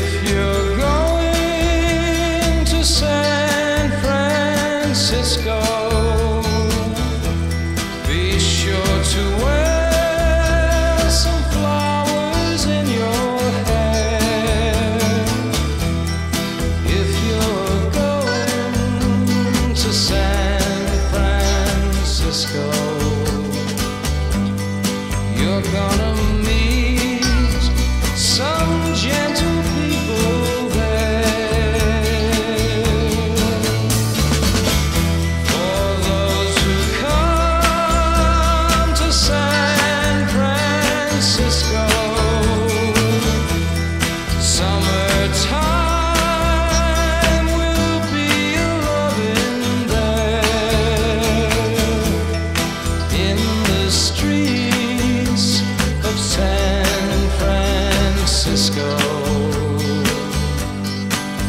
if you're going to San Francisco, be sure to wear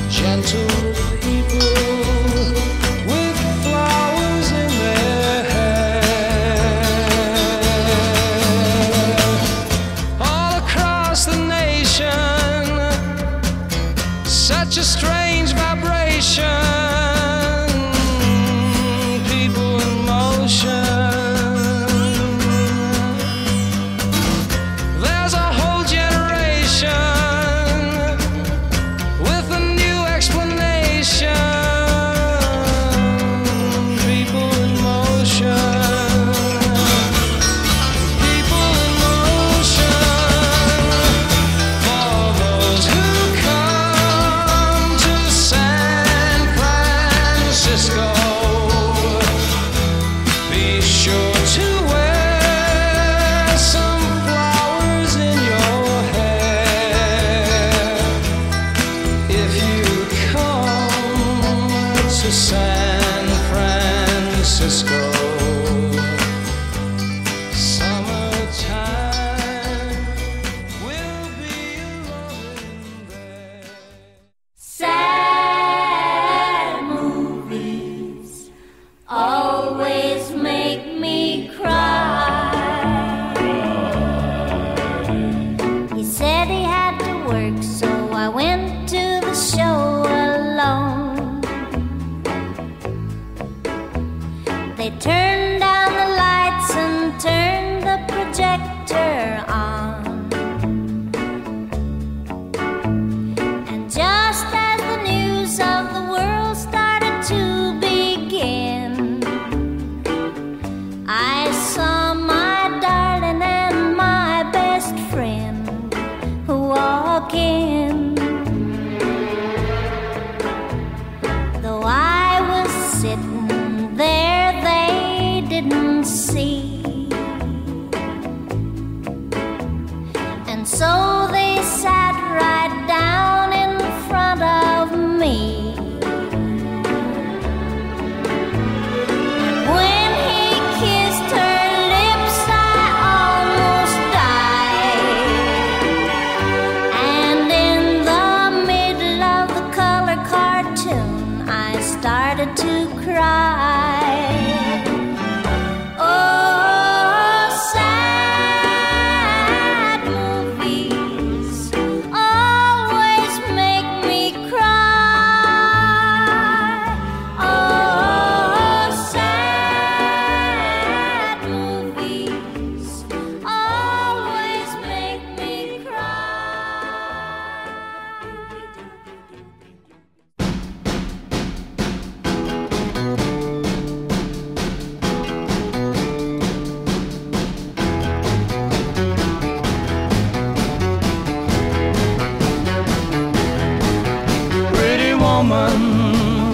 gentle people with flowers in their hair. All across the nation, such a strange vibration, people in motion. There's a whole generation to San Francisco. Summertime will be rolling there. Sad movies always make me cry. He said he had to work, so I went to the show alone. They turned down the lights and turned the projector on. And just as the news of the world started to begin, I saw my darling and my best friend walk in. Though I was sitting there, didn't see, and so they sat right down in front of me. And when he kissed her lips, I almost died. And in the middle of the color cartoon, I started to cry.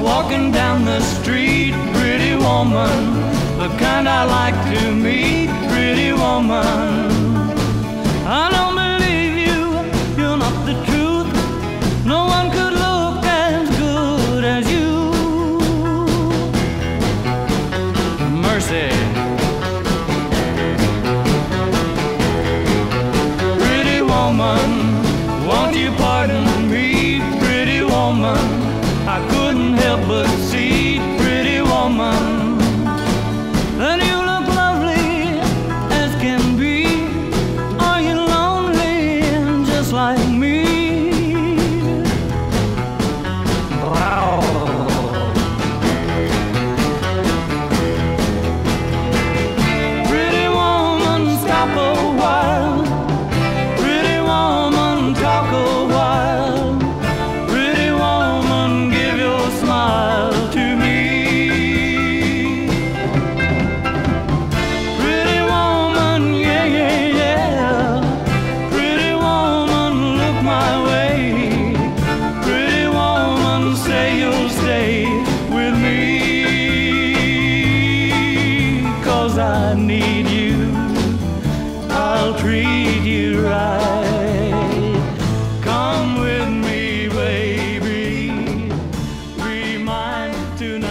Walking down the street, pretty woman, the kind I like to meet, pretty woman. I don't believe you, you're not the truth. No one could look as good as you. Mercy. Pretty woman, won't you pardon me, pretty woman? I couldn't help but see, pretty woman, that you look lovely as can be. Are you lonely just like me? I'll treat you right. Come with me, baby, be mine tonight.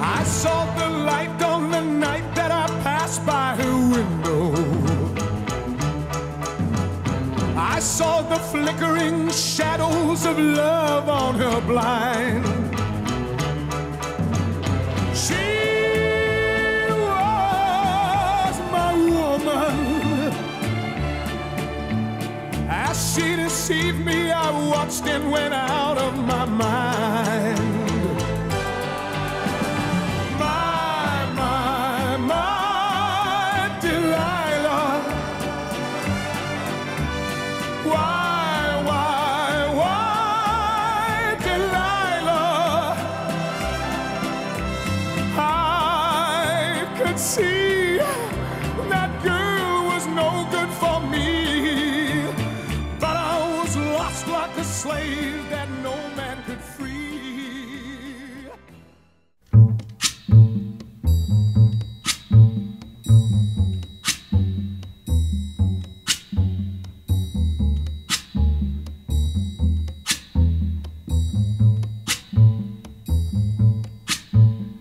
I saw the light on the night that I passed by her window. I saw the flickering shadows of love on her blind. She was my woman. As she deceived me, I watched and went out of my mind. See, that girl was no good for me, but I was lost like a slave that no man could free.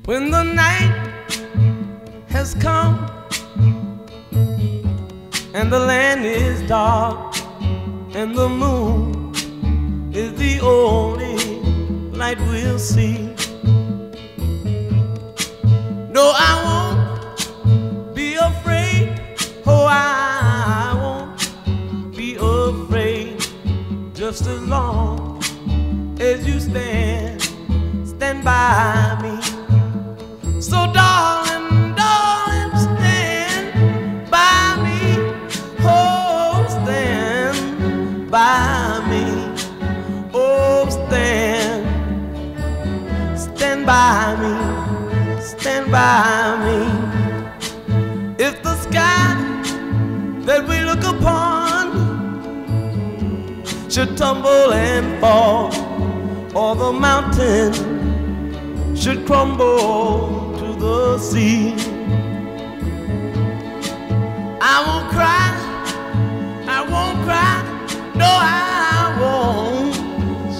When the night has come and the land is dark and the moon is the only light we'll see. No, I won't be afraid. Oh, I won't be afraid, just as long as you stand by me. So darling, by me, oh, stand by me, stand by me. If the sky that we look upon should tumble and fall, or the mountain should crumble to the sea, I won't cry, I won't cry. No, I won't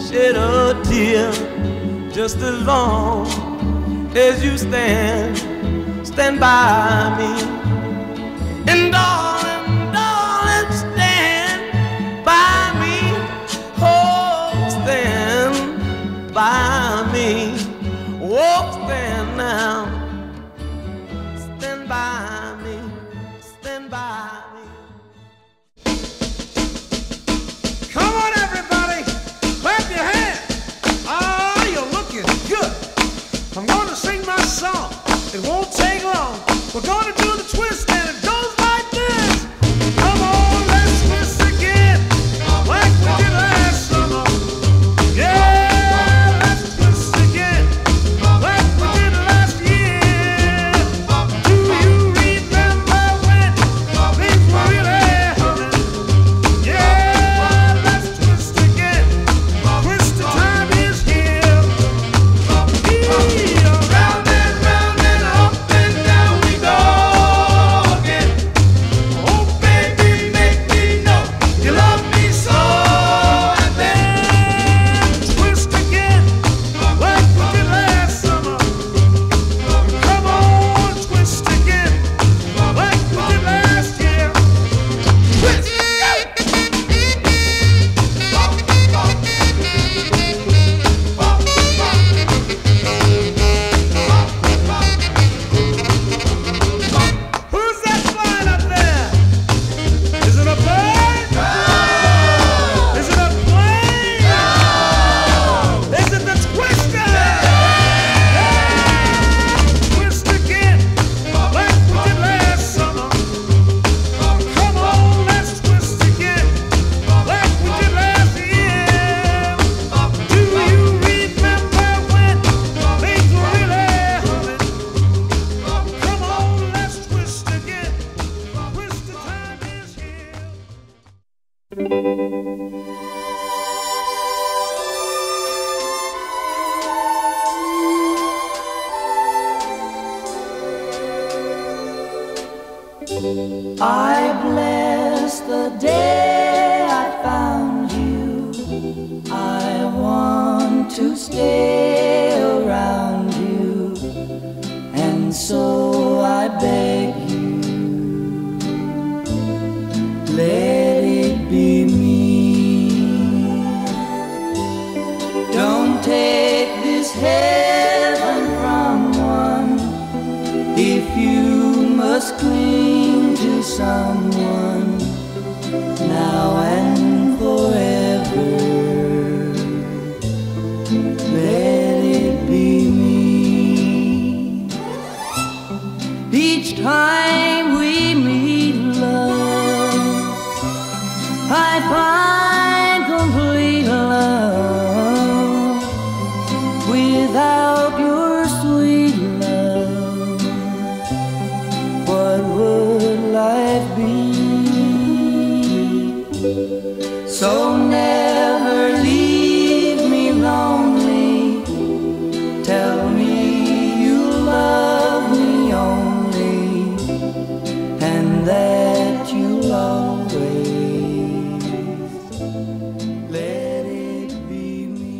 shed a tear, just as long as you stand by me. And darling, darling, stand by me. Oh, stand by me. Oh, stand now. Stand by me. Stand by me. We're gonna do the I bless the day I found you. I want to stay around you, and so I beg you, let it be me. Don't take this heaven from one if you must cling to someone now and forever. Let it be me. Each time we meet, love, I find complete love. Without your sweet love, what would life be? So never leave me lonely, tell me you love me only, and that you'll always let it be me.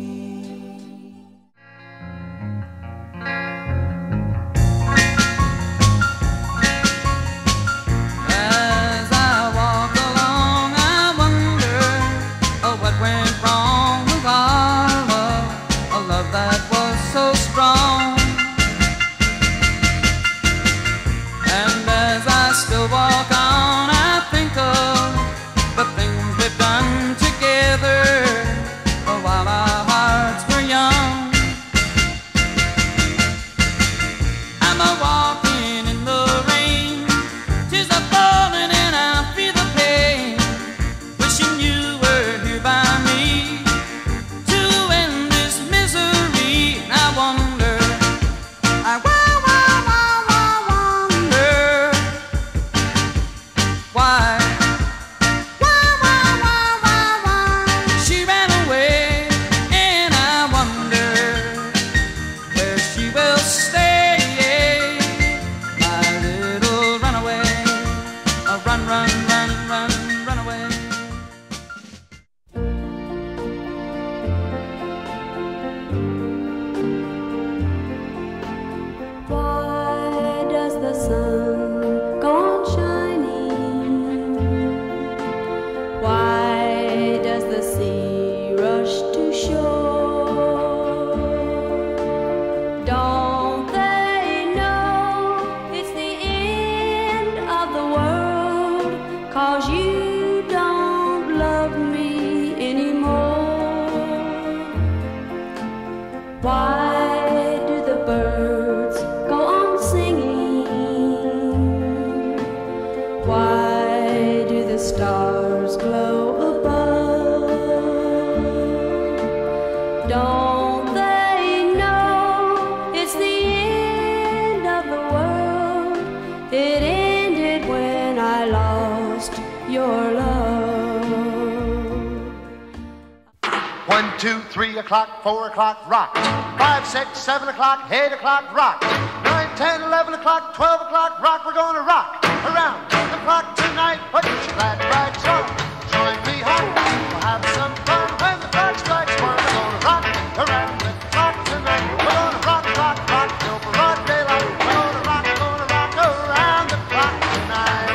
One, two, 3 o'clock, 4 o'clock, rock. 5, 6, 7 o'clock, 8 o'clock, rock. 9, 10, 11 o'clock, 12 o'clock, rock. We're gonna rock around the clock tonight. Put your glad rags on. Join me home. We'll have some fun when the clock strikes one. We're gonna rock around the clock tonight. We're gonna rock, rock, rock till broad daylight. We're gonna rock around the clock tonight.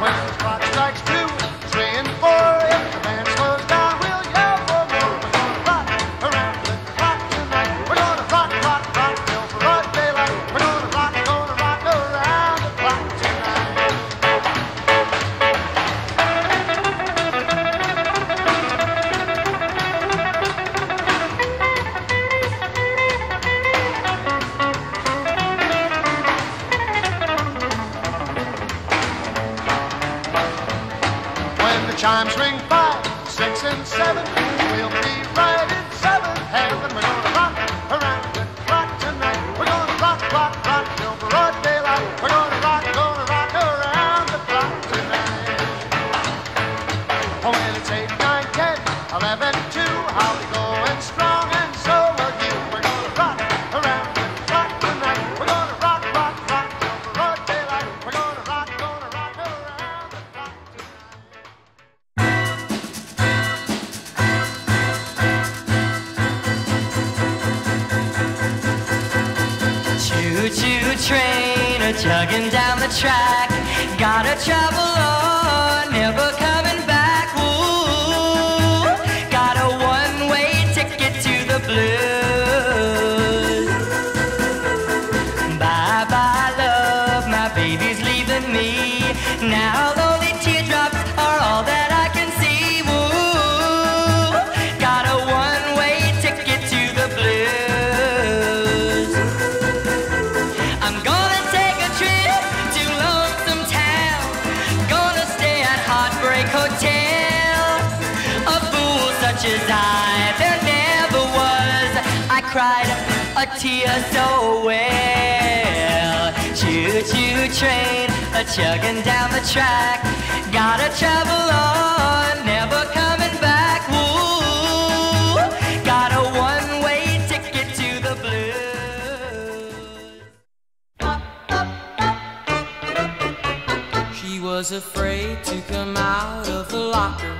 When the clock strikes 2, 3, and 4, if the band slows down, chimes ring 5, 6, and 7. We'll be right in 7th heaven. We're gonna rock around the clock tonight. We're gonna rock, rock, rock till broad daylight. We're gonna rock around the clock tonight. a chugging down the track. Gotta travel on, never coming back. Ooh, got a one-way ticket to the blues. Bye-bye, love, my baby's leaving me. Now lonely teardrops are all that I can see. Ooh, got a one-way ticket to the blues. I'm gonna take a trip to Lonesome Town, gonna stay at Heartbreak Hotel. A fool such as I, there never was. I cried a tear so well. Choo-choo train, a chugging down the track. Gotta travel on, never coming back. Ooh, got a one-way ticket to the blues. She was afraid to come out of the locker.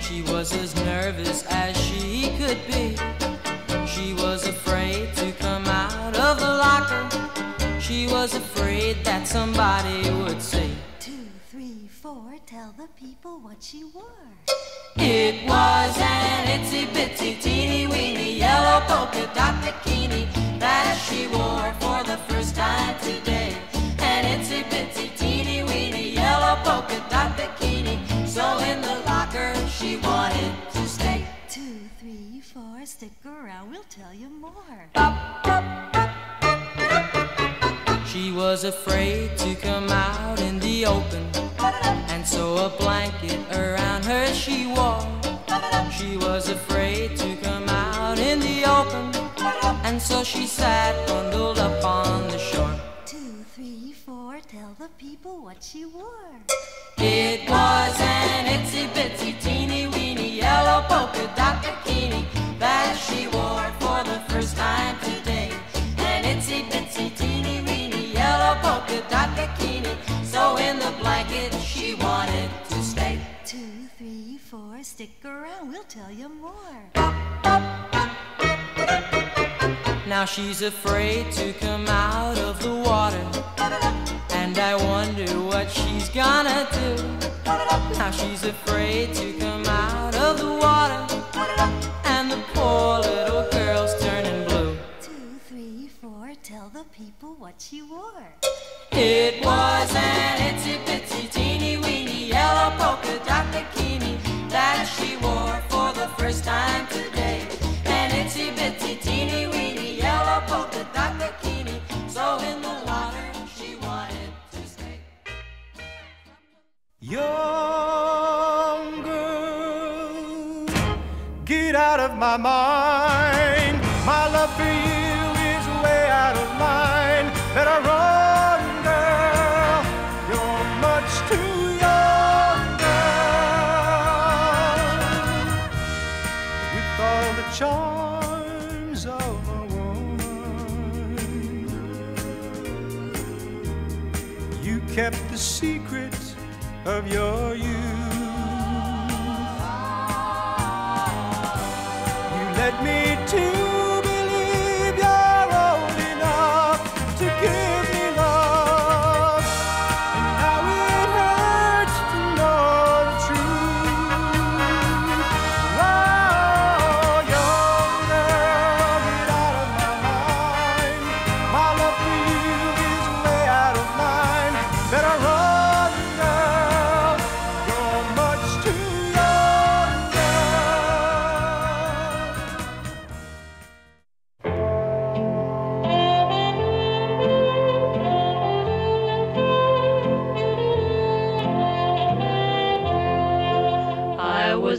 She was as nervous as she could be. She was afraid to come out of the locker. She was afraid that somebody would say, 2, 3, 4, tell the people what she wore. It was an itsy bitsy teeny weeny yellow polka dot bikini that she wore for the first time today. An itsy bitsy teeny weeny yellow polka dot bikini, so in the locker she wanted to stay. 2, 3, 4, stick around, we'll tell you more. She was afraid to come out in the open, and so a blanket around her she wore. She was afraid to come out in the open, and so she sat bundled up on the shore. 2, 3, 4, tell the people what she wore. It was an itsy bitsy teeny weeny yellow polka dot bikini that she wore for the first time today. An itsy bitsy teeny weeny polka dot bikini, so in the blanket she wanted to stay. 2, 3, 4, stick around, we'll tell you more. Now she's afraid to come out of the water, and I wonder what she's gonna do. Now she's afraid to come out of the water, and the poor little girl's turning blue. 2, 3, 4, tell the people what she wore. It was an itsy bitsy teeny weeny yellow polka dot bikini that she wore for the first time today. An itsy bitsy teeny weeny yellow polka dot bikini, so in the water she wanted to stay. Young girl, get out of my mind. My love for you is way out of line. Better run. Charms of a woman, you kept the secret of your youth. You led me to believe you're old enough to give me love, and now it hurts to know the truth.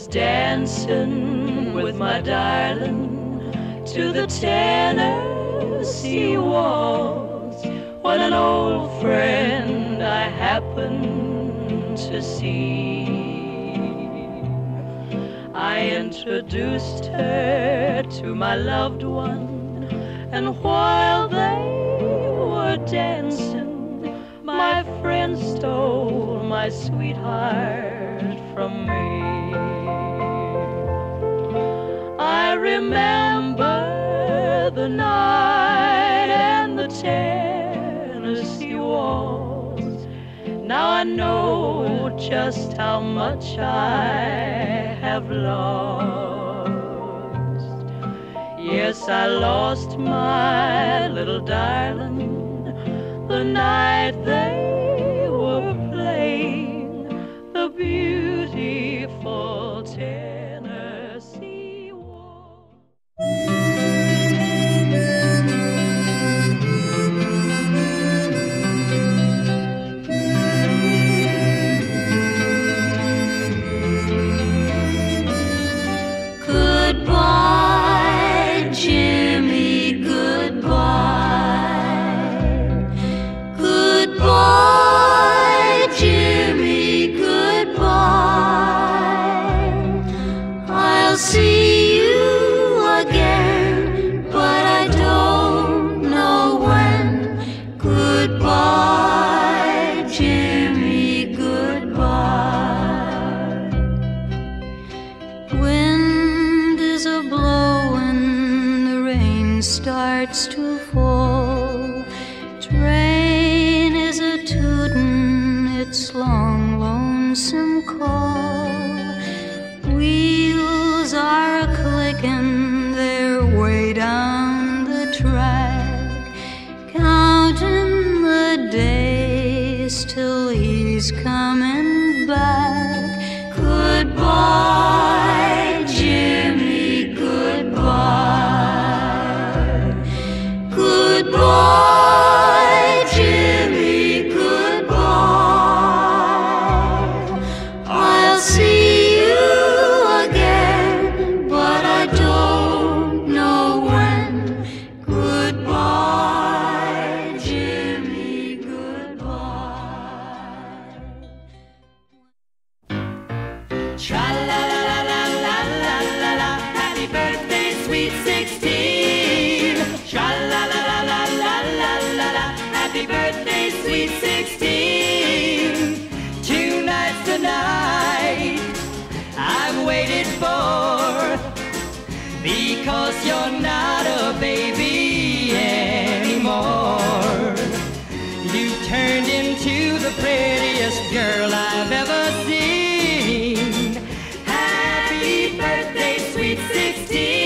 Dancing with my darling to the Tennessee waltz, when an old friend I happened to see. I introduced her to my loved one, and while they were dancing, my friend stole my sweetheart from me. I remember the night and the Tennessee Now I know just how much I have lost. Yes, I lost my little darling the night they were playing the beautiful Tennessee Waltz. Starts to fall, train is a tootin' its long lonesome call, wheels are a clickin' their way down the track, counting the days till he's coming back. Goodbye, Jimmy, goodbye. Goodbye, Jimmy, goodbye. I'll see you again, but I don't know when. Goodbye, Jimmy, goodbye. Tra-la-la-la-la-la-la-la-la, happy birthday, sweet 16. Tra-la-la-la-la-la-la-la. Happy birthday, sweet 16. Tonight's the night I've waited for, because you're not a baby anymore. You turned into the prettiest girl I've ever seen. Happy birthday, sweet 16.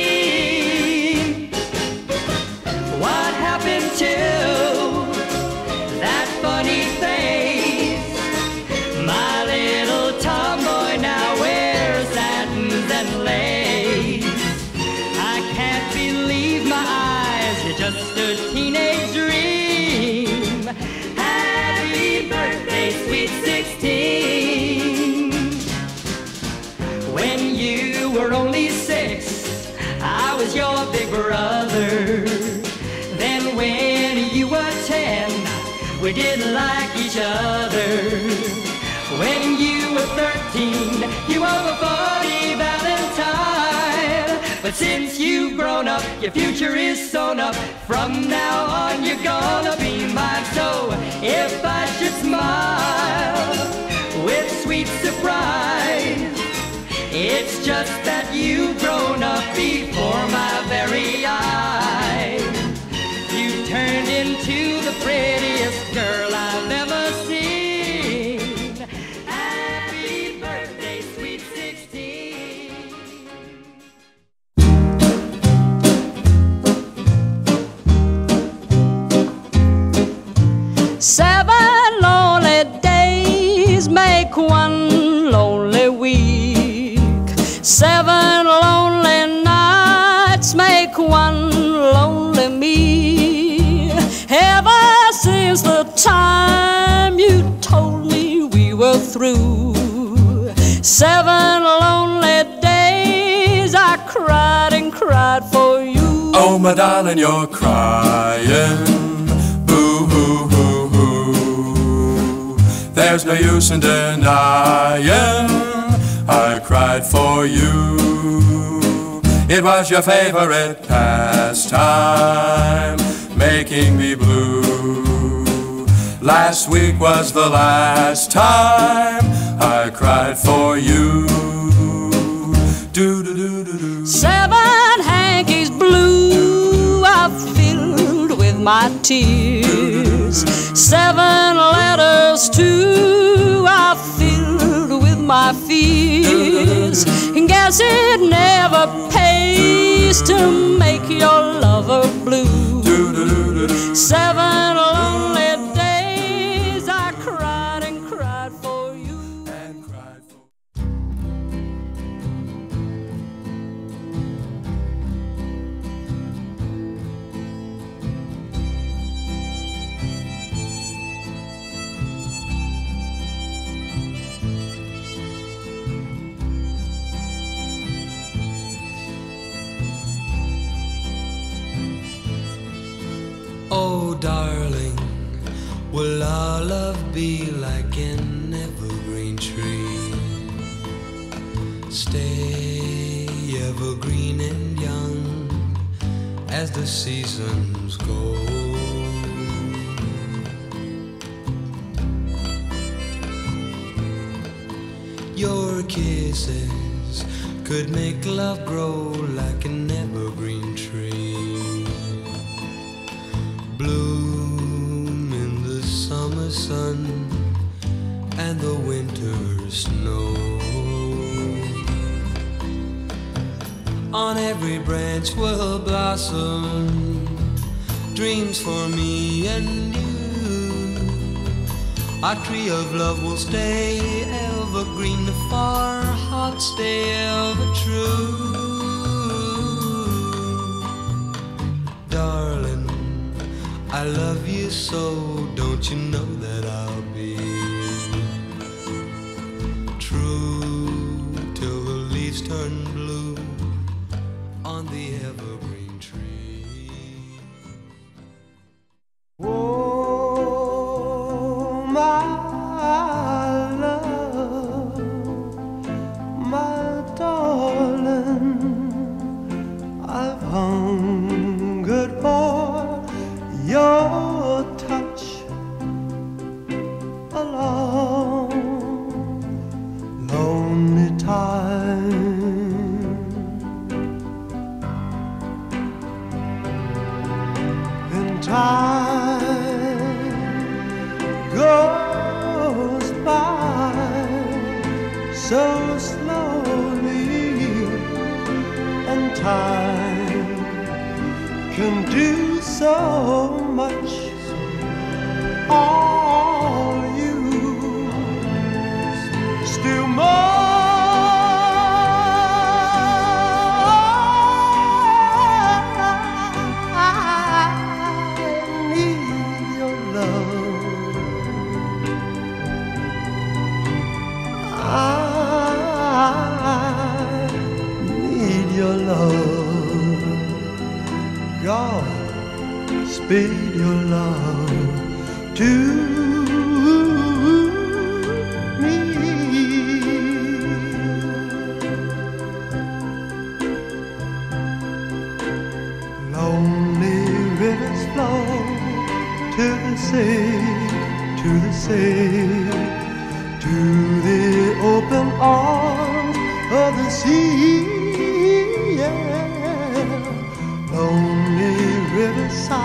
What happened to your big brother? Then when you were 10, we didn't like each other. When you were 13, you were a 40 Valentine. But since you've grown up, your future is sewn up. From now on, you're gonna be mine. So if I should smile with sweet surprise, it's just that you've grown up before my very eyes. You turned into the prettiest girl I've ever seen. Happy birthday, sweet 16. 7 lonely days make one lonely week. 7 lonely nights make one lonely me. Ever since the time you told me we were through, 7 lonely days I cried and cried for you. Oh, my darling, you're crying, boo-hoo-hoo-hoo. There's no use in denying I cried for you. It was your favorite pastime, making me blue. Last week was the last time I cried for you. Do-do-do-do-do. 7 hankies blue are filled with my tears. is 7 letters too, are filled with my fears. And guess it never pays to make your lover blue. 7 lonely days I cried and cried for you. Oh, darling, will our love be like an evergreen tree? Stay evergreen and young as the seasons go. Your kisses could make love grow like an evergreen tree. Bloom in the summer sun and the winter snow. On every branch will blossom dreams for me and you. Our tree of love will stay evergreen, if our hearts stay ever true. Darling, I love you so, don't you know that I'll be true till the leaves turn blue on the evergreen tree. Oh, my love, my darling, I've hungered for your touch a long, lonely time. And time goes by so slowly, and time can do so much. All you still more I need your love. I need your love. God, speed your love to me. Lonely rivers flow to the sea, to the sea, to the open arms of the sea. Yeah. Lonely rivers sigh,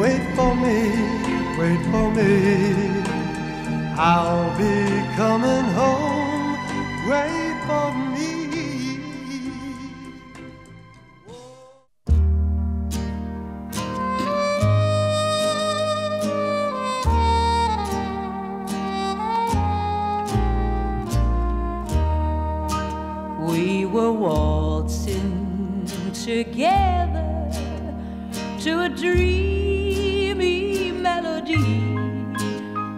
wait for me, wait for me, I'll be coming home, wait for me. We were waltzing together to a dream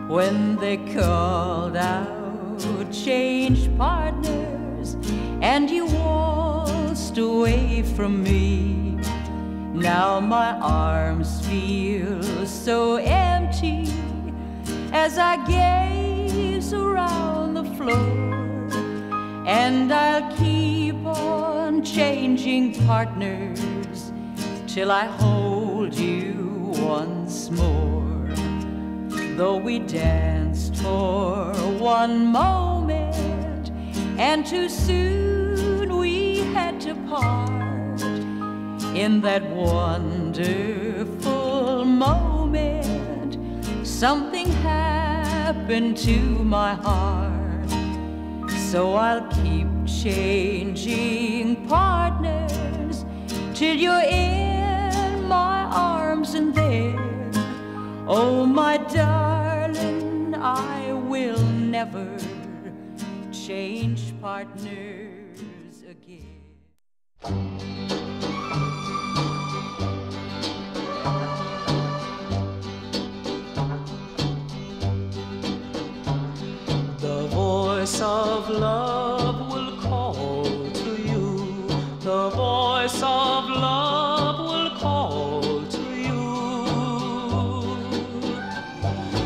when they called out change partners and you waltzed away from me. Now my arms feel so empty as I gaze around the floor, and I'll keep on changing partners till I hold you once more. Though we danced for one moment, and too soon we had to part. In that wonderful moment, Something happened to my heart, so I'll keep changing partners till you're in my arms, and there, oh my darling, I will never change partners again. The voice of love will call to you. The voice of love will call to you.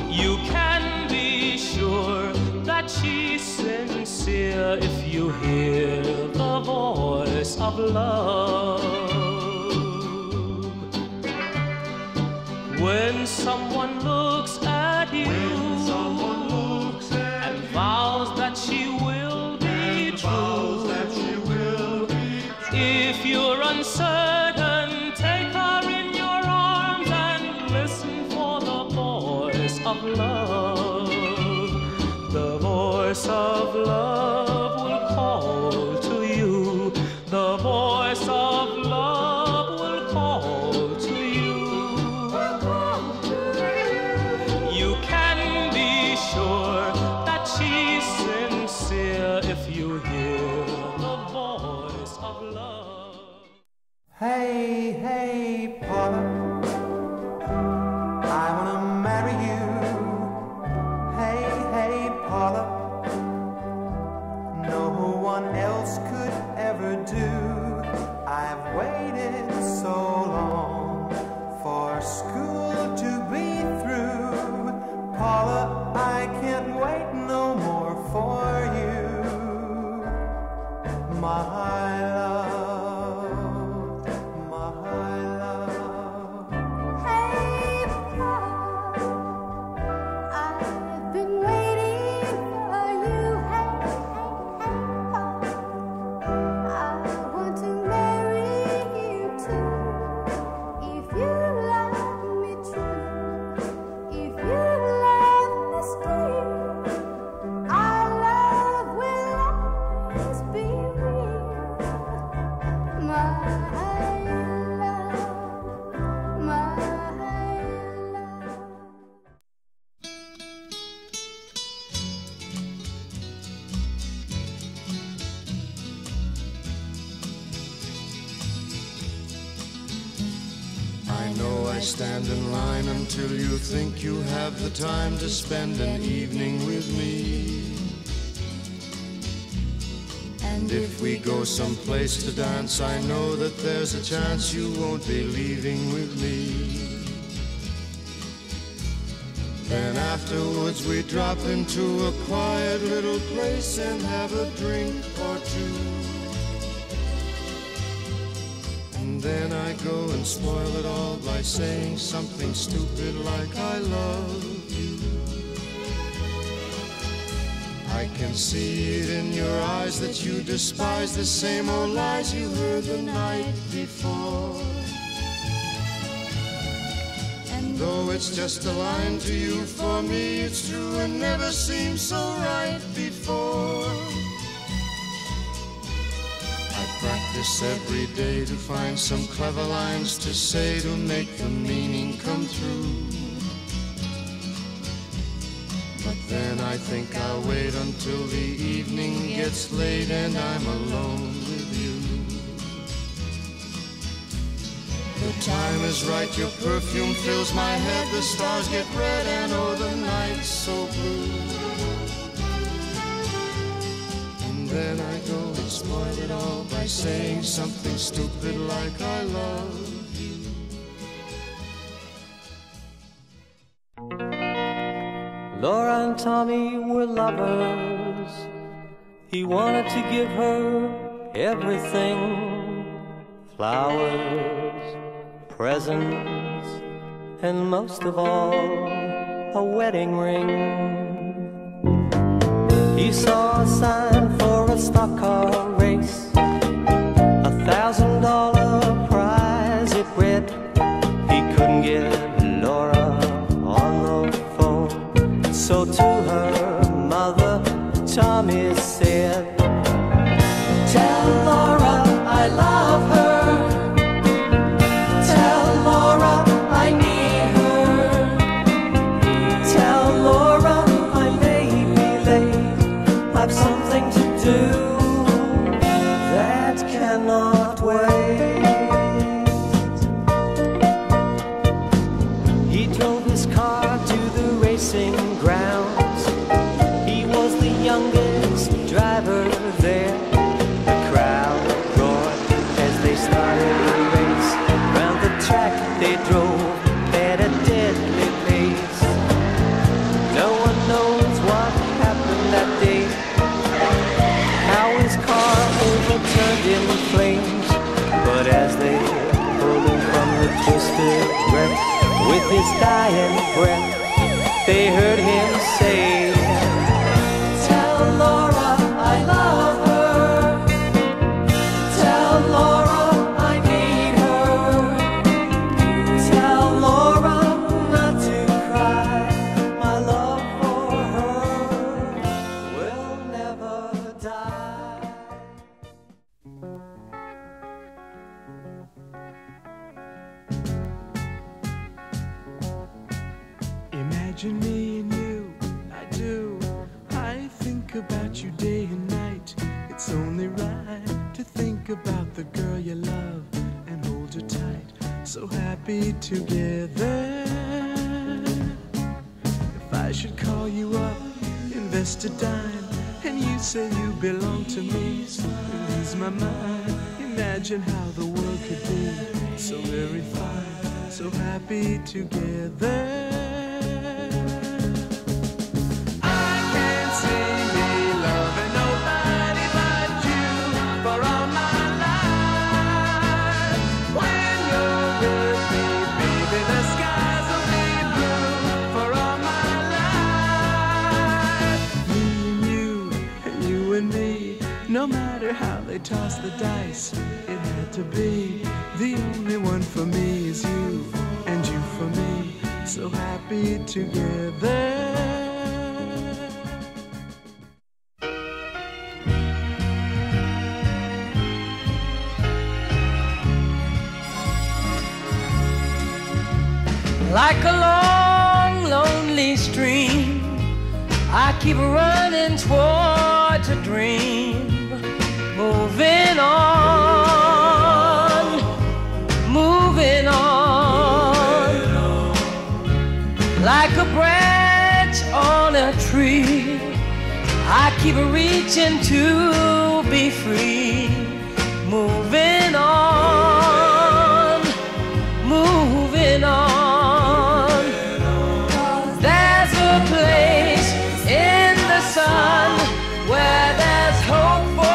You can be sure that she's sincere if you hear the voice of love. When someone looks at you, vows that she will be true. If you're uncertain, take her in your arms and listen for the voice of love. The voice of love will call to you. The voice of love will call to you. You can be sure she's sincere if you hear the voice of love. Hey, hey, Paula, I wanna marry you. Hey, hey, Paula, no one else could ever do. I've waited so long for school to be through. Paula, I can't wait no more for you, my love, my love. Hey, Paula, I've been waiting for you. Hey, hey, hey, Paula, I want to marry you too, if you love me true, if you love this game. Stand in line until you think you have the time to spend an evening with me. And if we go someplace to dance, I know that there's a chance you won't be leaving with me. Then afterwards we drop into a quiet little place and have a drink or two. Then I go and spoil it all by saying something stupid like I love you. I can see it in your eyes that you despise the same old lies you heard the night before. And though it's just a line to you, for me it's true and never seemed so right before. Every day to find some clever lines to say to make the meaning come through. But then I think I'll wait until the evening gets late and I'm alone with you. The time is right, your perfume fills my head, the stars get red and oh the night's so blue. Then I go and spoil it all by saying something stupid like I love you. Laura and Tommy were lovers. He wanted to give her everything. Flowers, presents, and most of all, a wedding ring. He saw a sign for a stock car race, $1,000 prize it read. He couldn't get Laura on the phone. youngest driver there. The crowd roared as they started the race. Round the track they drove at a deadly pace. No one knows what happened that day, how his car overturned in the flames. But as they pulled him from the twisted wreck, with his dying breath, they heard him say, imagine me and you, I do. I think about you day and night. It's only right to think about the girl you love and hold her tight. So happy together. If I should call you up, invest a dime, and you say you belong to me, I lose my mind. Imagine how the world could be so very fine, so happy together. No matter how they toss the dice, it had to be. The only one for me is you, and you for me, so happy together. Like a long, lonely stream, I keep running towards a dream. Moving on, like a branch on a tree, I keep reaching to be free. Moving on, 'cause there's a place in the sun where there's hope for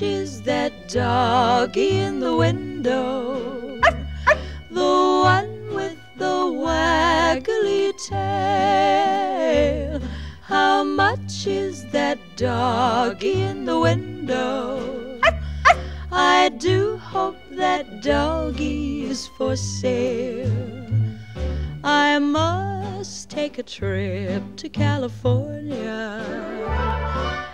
is that doggy in the window, the one with the waggly tail? How much is that doggy in the window? I do hope that doggy is for sale. I must take a trip to California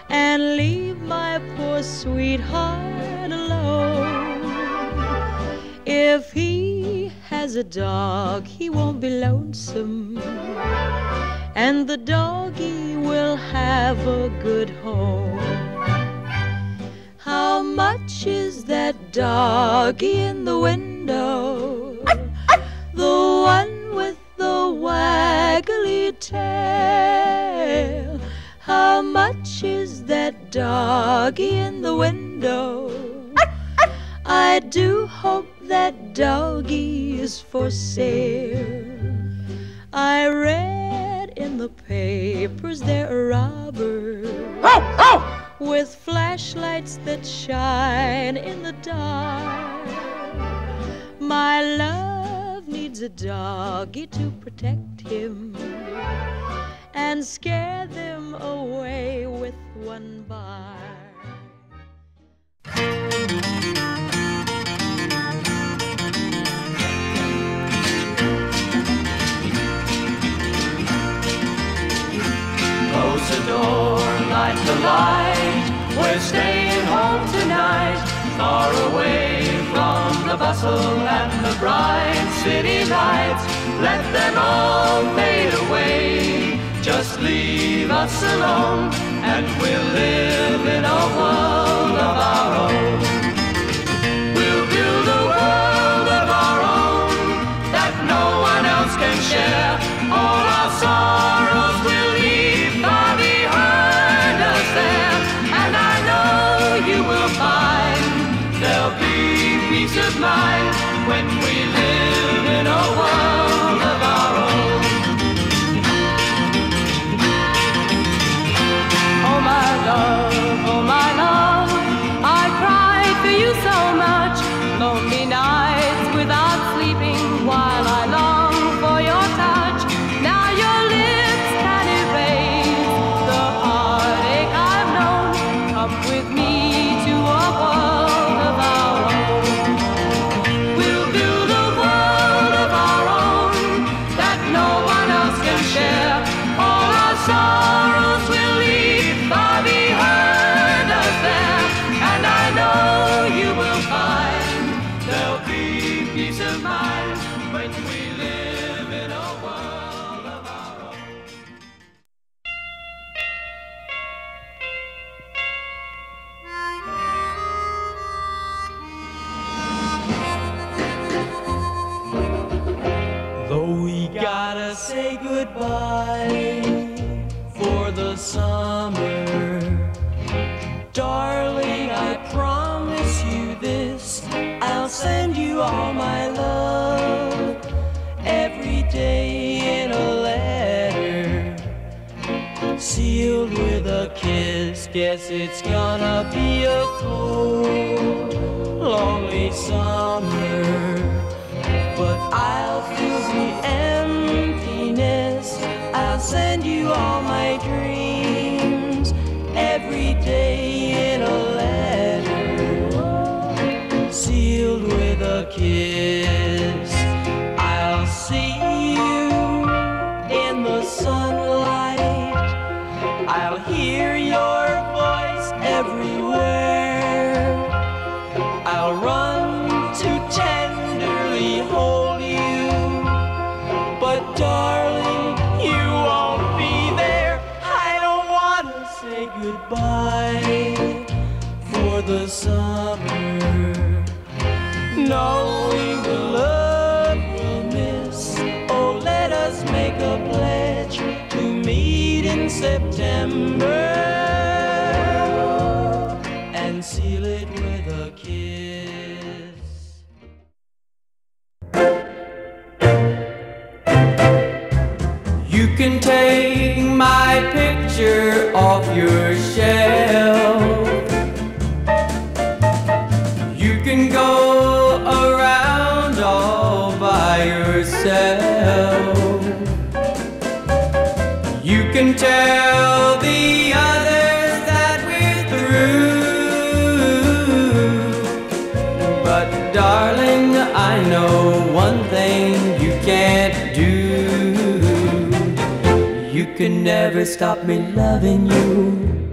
and leave my poor sweetheart alone. If he has a dog, he won't be lonesome, and the doggy will have a good home. How much is that doggy in the window? The one with the waggly tail. How much is that doggy in the window? I do hope that doggy is for sale. I read in the papers there are robbers with flashlights that shine in the dark. My love needs a doggy to protect him and scare them away with one bar. Close the door, light the light, we're staying home tonight, far away from the bustle and the bright city lights. Let them all fade away, just leave us alone, and we'll live in a world of our own. We'll build a world of our own that no one else can share. All our sorrows will leave far behind us there, and I know you will find there'll be peace of mind when we live in a world of our own. Oh my love, I cried for you so much, lonely nights without sleeping while I long for your touch. Now your lips can erase the heartache I've known. Come with me to a world of our own. We'll build a world of our own that no one else can share. All our sorrows will leave far behind us there, and I know you will find there'll be peace of mind when we live in a world of our own. Though we gotta say goodbye for the summer, darling, I promise you this, I'll send you all my love every day in a letter, sealed with a kiss. Guess it's gonna be a cold, lonely summer, but I'll fill the emptiness. I'll send you all my dreams every day in a letter, sealed with a kiss. I'll see you in the sunlight. I'll hear your voice everywhere. I'll run to tenderly hold you, but darling, you won't be there. I don't want to say goodbye for the summer, knowing the love we'll miss. Oh, let us make a pledge to meet in September and seal it with a kiss. You can take my picture off your shelf. You can go around all by yourself. You can tell the others that we're through, but darling, I know one thing you can't do. You can never stop me loving you.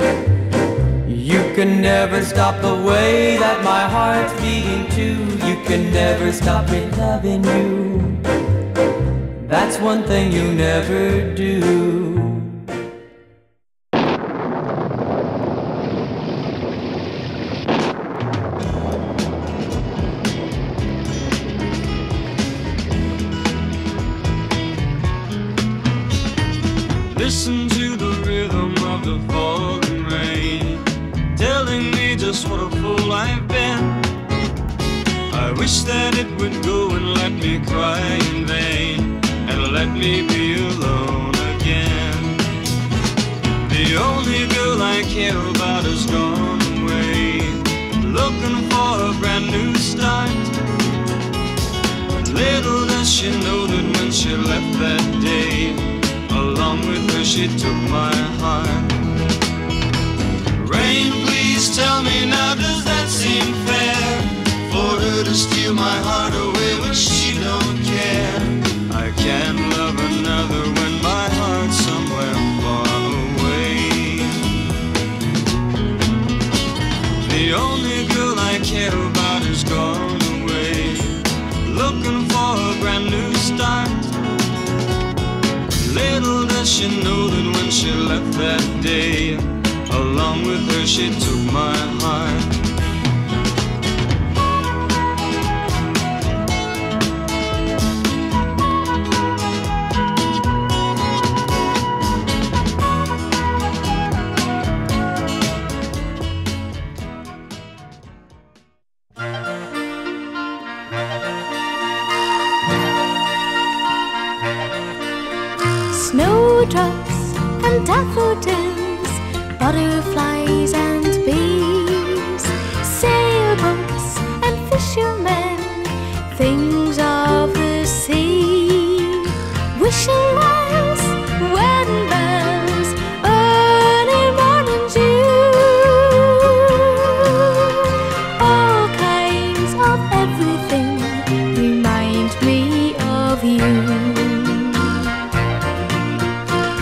You can never stop the way that my heart's beating too. You can never stop me loving you. That's one thing you never do. Listen to the rhythm of the fog and rain, telling me just what a fool I've been. I wish that it would go and let me cry in vain, and let me be alone again. The only girl I care about is gone away, looking for a brand new start. Little does she know that when she left that day, along with her she took my heart. Rain, please tell me now, does that seem fair? For her to steal my heart away when she don't care. I can't love another when my heart's somewhere far away. The only girl I care about is gone away, looking for a brand new start. Little does she know that when she left that day, along with her she took my heart. Snowdrops and daffodils, butterflies and bees, sailboats and fishermen, things of the sea. Wishing wells, wedding bells, early morning dew, all kinds of everything remind me of you.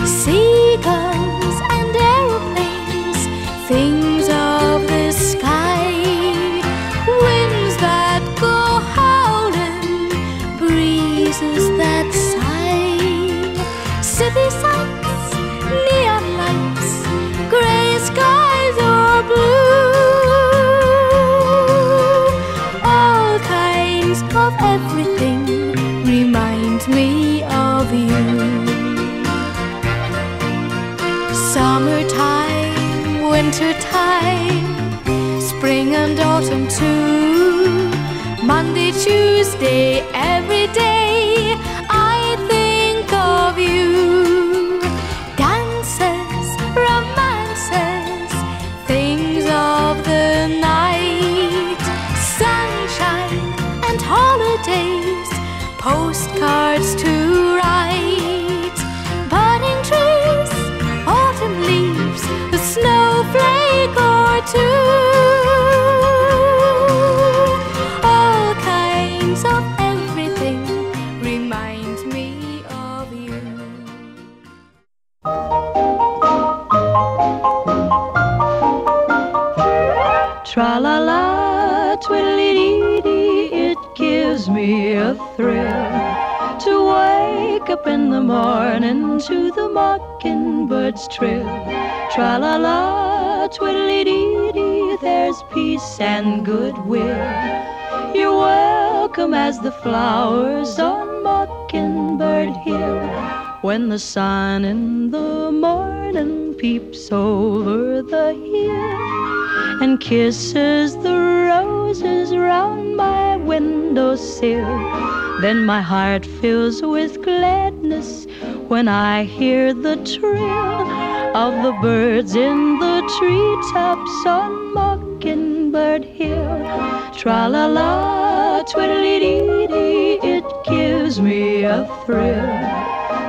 Seagulls and aeroplanes, things of the sky, winds that go howling, breezes that sigh, city sights, neon lights, grey skies or blue, all kinds of everything remind me of you. Summertime, wintertime, spring and autumn too. Monday, Tuesday, every day I think of you. Dances, romances, things of the night, sunshine and holidays, postcards to write. Snowflake or two, all kinds of everything remind me of you. Tra-la-la, twiddly-dee-dee, it gives me a thrill to wake up in the morning to the mockingbird's trill. Tra-la-la, twiddly-dee-dee, there's peace and goodwill. You're welcome as the flowers on Mockingbird Hill. When the sun in the morning peeps over the hill and kisses the roses round my windowsill, then my heart fills with gladness when I hear the trill of the birds in the treetops on Mockingbird Hill. Tra-la-la, twiddly-dee-dee, it gives me a thrill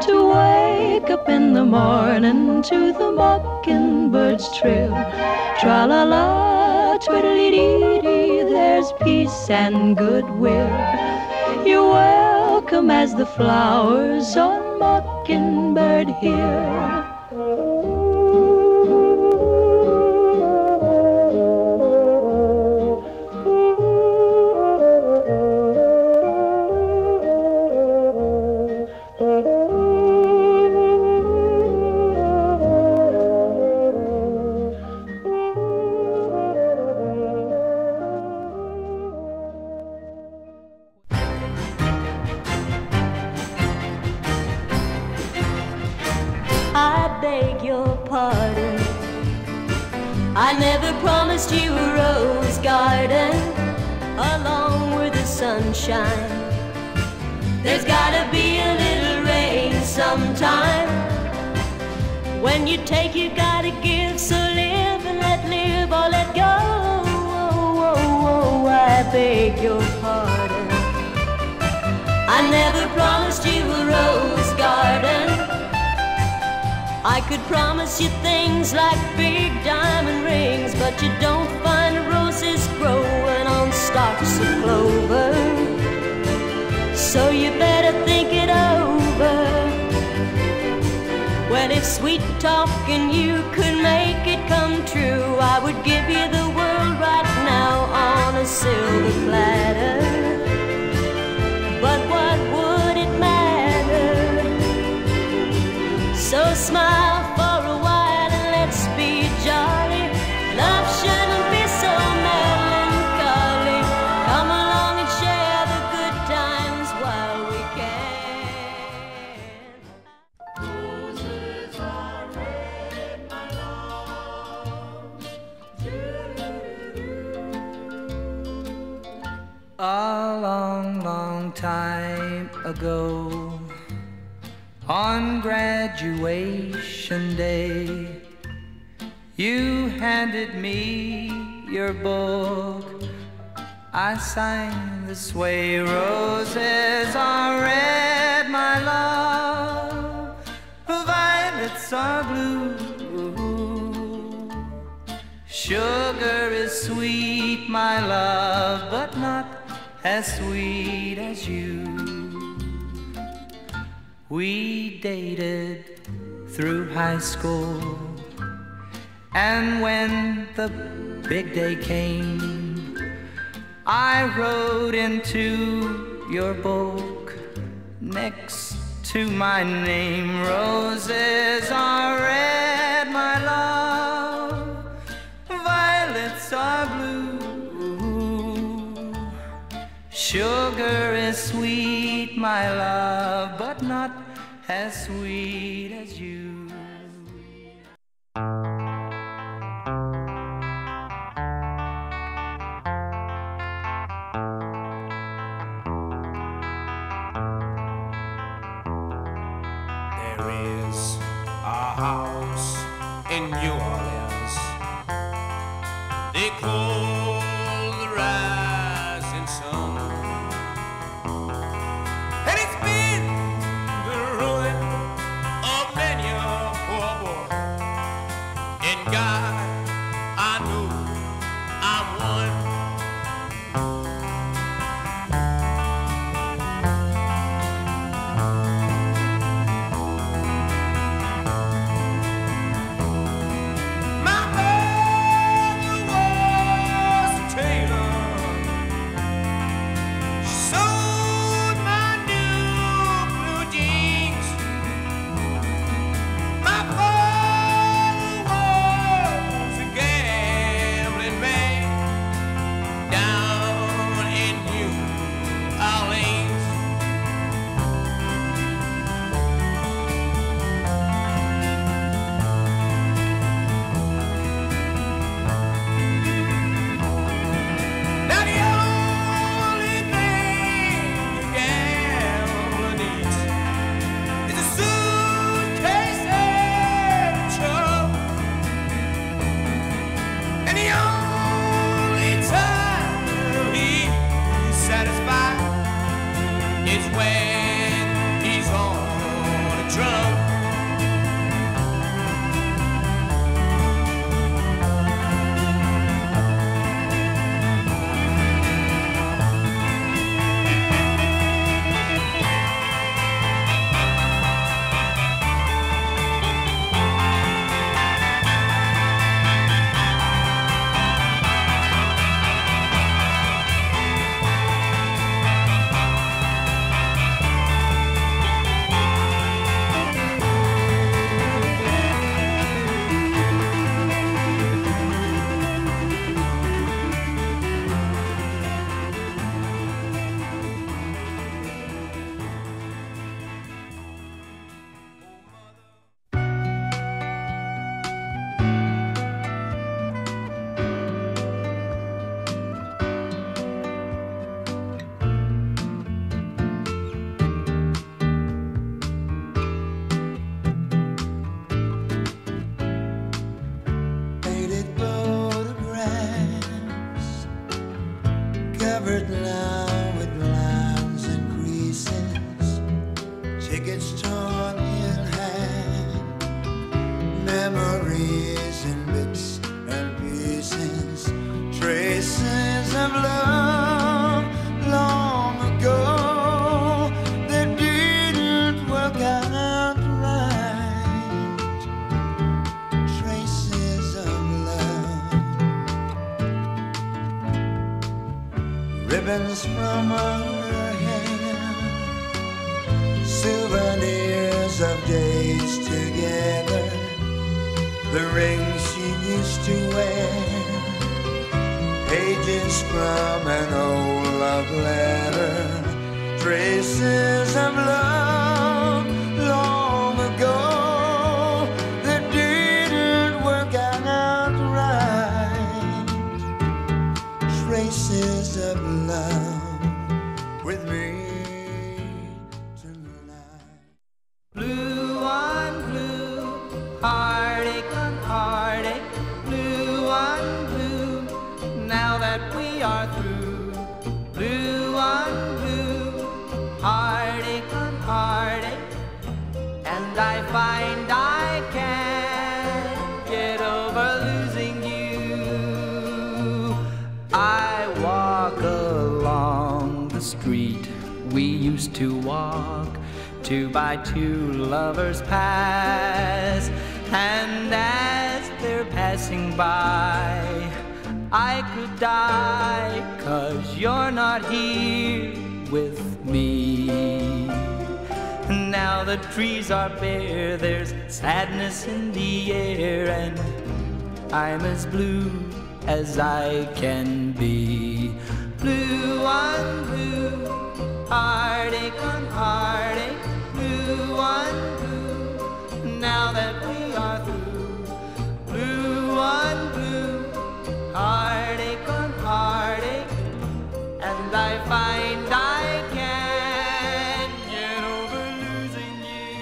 to wake up in the morning to the mockingbird's trill. Tra-la-la, twiddly-dee-dee, there's peace and goodwill. You're welcome as the flowers on Mockingbird Hill. mockingbird here. I beg your pardon, I never promised you a rose garden along with the sunshine. There's gotta be a little rain sometime. When you take, you gotta give, so live and let live or let go. Oh, oh, oh, I beg your pardon, I never promised you a rose garden. I could promise you things like big diamond rings, but you don't find roses growing on stalks of clover. So you better think it over. Well, if sweet talking you could make it come true, I would give you the world right now on a silver platter. But what would it matter? So smile. A long, long time ago, on graduation day, you handed me your book. I signed this way: roses are red, my love, violets are blue, sugar is sweet, my love, but not as sweet as you. We dated through high school, and when the big day came, I wrote into your book next to my name: roses are red, my love, violets are blue, sugar is sweet, my love, but not as sweet as you. There is a house in New Orleans they call the Rising Sun. ribbons from her hair, souvenirs of days together, the rings she used to wear, pages from an old love letter, traces of love long ago. Traces of love with me tonight. Blue on blue, heartache on heartache, blue on blue, now that we are through. Blue on blue, heartache on heartache, and I find I can't get over losing you. Street we used to walk, two by two lovers pass, and as they're passing by I could die, 'cause you're not here with me. Now the trees are bare, there's sadness in the air, and I'm as blue as I can be. Blue on blue, heartache on heartache, blue on blue, now that we are through. Blue on blue, heartache on heartache, and I find I can't get over losing you.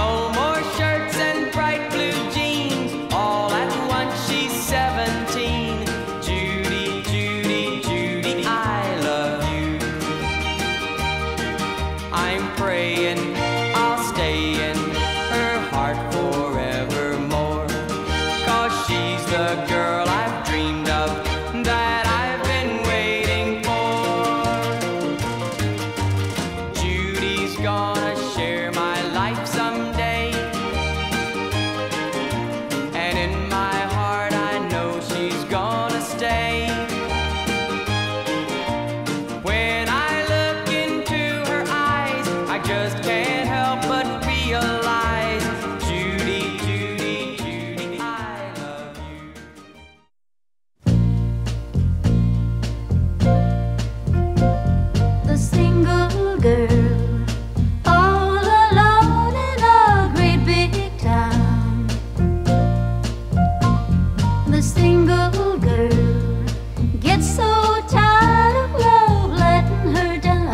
No more shirts and bright blue jeans, all at once she's I'm praying I'll stay in her heart forevermore, 'cause she's the girl I've dreamed of, that I've been waiting for. Judy's gonna share my life someday, and in my heart I know she's gonna stay. Just can't help but realize, Judy, Judy, Judy, I love you. The single girl, all alone in a great big town. The single girl gets so tired of love letting her down.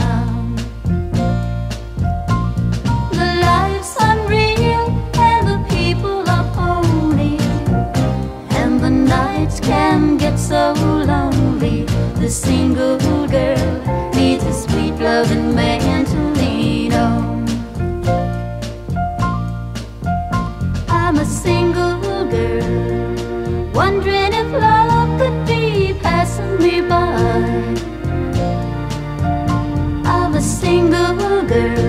Can get so lonely. The single girl needs a sweet loving man to lean on. I'm a single girl, wondering if love could be passing me by. I'm a single girl.